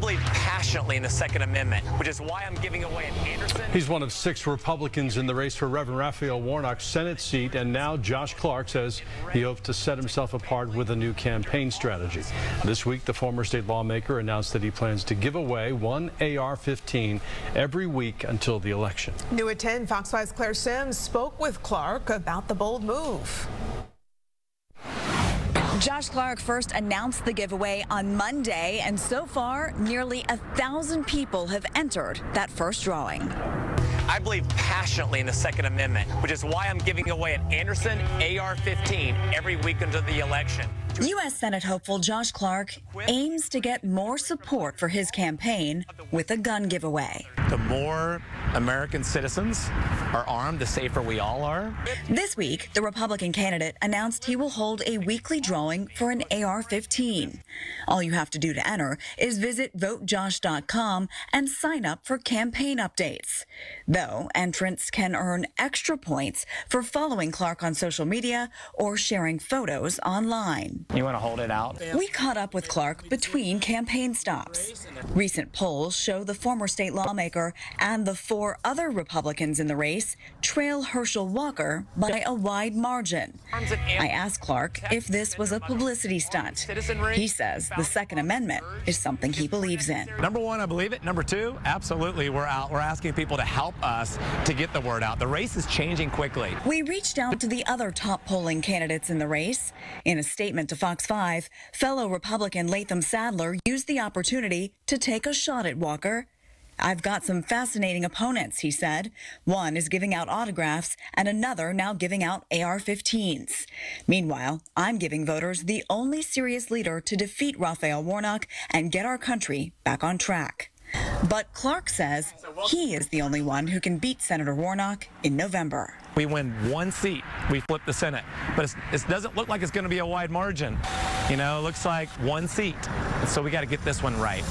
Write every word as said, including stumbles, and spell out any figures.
believe passionately in the Second Amendment, which is why I'm giving away an Anderson. He's one of six Republicans in the race for Reverend Raphael Warnock's Senate seat, and now Josh Clark says he hopes to set himself apart with a new campaign strategy. This week, the former state lawmaker announced that he plans to give away one A R fifteen every week until the election. New at ten, Fox five's Claire Sims spoke with Clark about the bold move. Josh Clark first announced the giveaway on Monday, and so far, nearly a thousand people have entered that first drawing. I believe passionately in the Second Amendment, which is why I'm giving away an Anderson A R fifteen every week until the election. U S Senate hopeful Josh Clark aims to get more support for his campaign with a gun giveaway. The more American citizens are armed, the safer we all are. This week, the Republican candidate announced he will hold a weekly drawing for an A R fifteen. All you have to do to enter is visit vote josh dot com and sign up for campaign updates. Though, entrants can earn extra points for following Clark on social media or sharing photos online. You want to hold it out? We caught up with Clark between campaign stops. Recent polls show the former state lawmaker and the four other Republicans in the race trail Herschel Walker by a wide margin. I asked Clark if this was a publicity stunt. He says the Second Amendment is something he believes in. Number one, I believe it. Number two, absolutely, we're out. We're asking people to help us to get the word out. The race is changing quickly. We reached out to the other top polling candidates in the race. In a statement to Fox five, fellow Republican Latham Sadler used the opportunity to take a shot at Walker. I've got some fascinating opponents, he said. One is giving out autographs and another now giving out A R fifteens. Meanwhile, I'm giving voters the only serious leader to defeat Raphael Warnock and get our country back on track. But Clark says he is the only one who can beat Senator Warnock in November. We win one seat, we flip the Senate. But it's, it doesn't look like it's going to be a wide margin. You know, it looks like one seat. So we got to get this one right.